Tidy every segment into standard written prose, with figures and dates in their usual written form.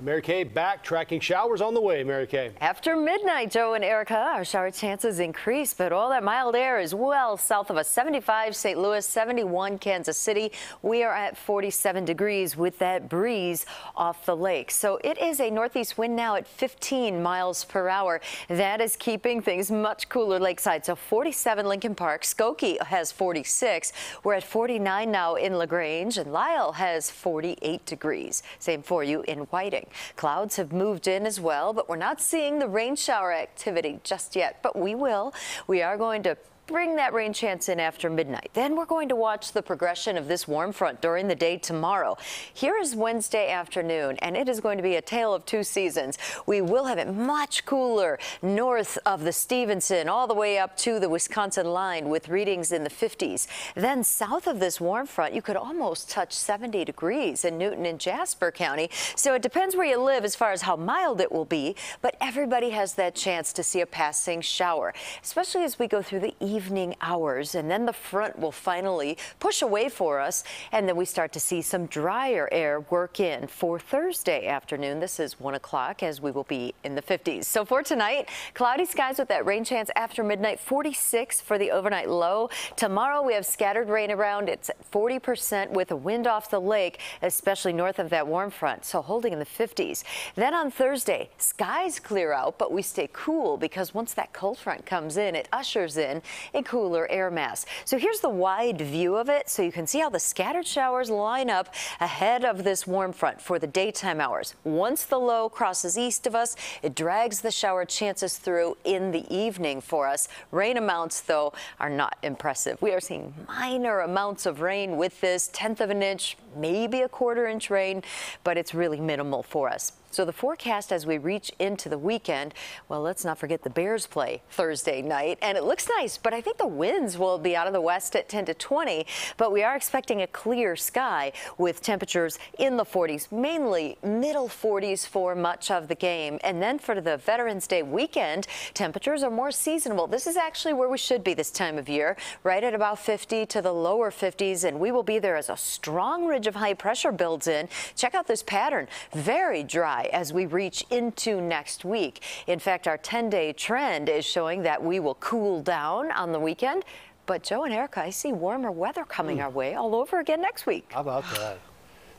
Mary Kay backtracking. Showers on the way, Mary Kay. After midnight, Joe and Erica, our shower chances increase, but all that mild air is well south of us. 75 St. Louis, 71 Kansas City. We are at 47 degrees with that breeze off the lake. So it is a northeast wind now at 15 miles per hour. That is keeping things much cooler lakeside. So 47 Lincoln Park. Skokie has 46. We're at 49 now in LaGrange, and Lyle has 48 degrees. Same for you in Whiting. Clouds have moved in as well, but we're not seeing the rain shower activity just yet, but we will. We are going to bring that rain chance in after midnight. Then we're going to watch the progression of this warm front during the day tomorrow. Here is Wednesday afternoon, and it is going to be a tale of two seasons. We will have it much cooler north of the Stevenson all the way up to the Wisconsin line with readings in the 50s. Then south of this warm front, you could almost touch 70 degrees in Newton and Jasper County. So it depends where you live as far as how mild it will be, but everybody has that chance to see a passing shower, especially as we go through the evening hours, and then the front will finally push away for us, and then we start to see some drier air work in for Thursday afternoon. This is 1 o'clock, as we will be in the 50s. So for tonight, cloudy skies with that rain chance after midnight, 46 for the overnight low. Tomorrow we have scattered rain around. It's 40% with a wind off the lake, especially north of that warm front, so holding in the 50s. Then on Thursday, skies clear out, but we stay cool because once that cold front comes in, it ushers in a cooler air mass. So here's the wide view of it, so you can see how the scattered showers line up ahead of this warm front for the daytime hours. Once the low crosses east of us, it drags the shower chances through in the evening for us. Rain amounts, though, are not impressive. We are seeing minor amounts of rain with this 1/10 of an inch, maybe a 1/4 inch rain, but it's really minimal for us. So the forecast as we reach into the weekend, well, let's not forget the Bears play Thursday night, and it looks nice, but I think the winds will be out of the west at 10 to 20, but we are expecting a clear sky with temperatures in the 40s, mainly middle 40s for much of the game. And then for the Veterans Day weekend, temperatures are more seasonable. This is actually where we should be this time of year, right at about 50 to the lower 50s, and we will be there as a strong ridge of high pressure builds in. Check out this pattern, very dry as we reach into next week. In fact, our 10-day trend is showing that we will cool down on the weekend. But Joe and Erica, I see warmer weather coming our way all over again next week. How about that?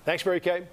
Thanks, Mary Kay.